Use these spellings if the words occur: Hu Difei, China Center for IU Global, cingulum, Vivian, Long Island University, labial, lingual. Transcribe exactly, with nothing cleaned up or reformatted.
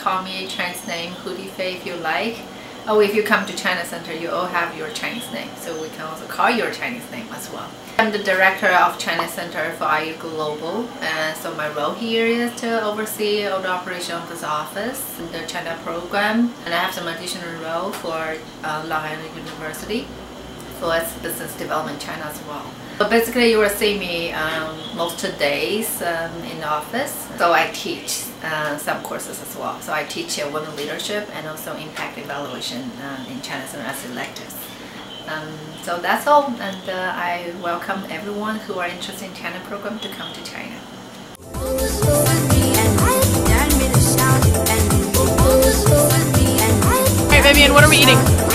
call me Chinese name, Hu Difei, if you like. Oh, if you come to China Center, you all have your Chinese name, so we can also call your Chinese name as well. I'm the director of China Center for I U Global, and so my role here is to oversee all the operation of this office, the China program, and I have some additional role for uh, Long Island University, for its business development China as well. So basically, you will see me um, most days um, in the office. So I teach uh, some courses as well. So I teach uh, women leadership and also impact evaluation uh, in China Center as electives. Um, so that's all, and uh, I welcome everyone who are interested in China program to come to China. Hey Vivian, what are we eating?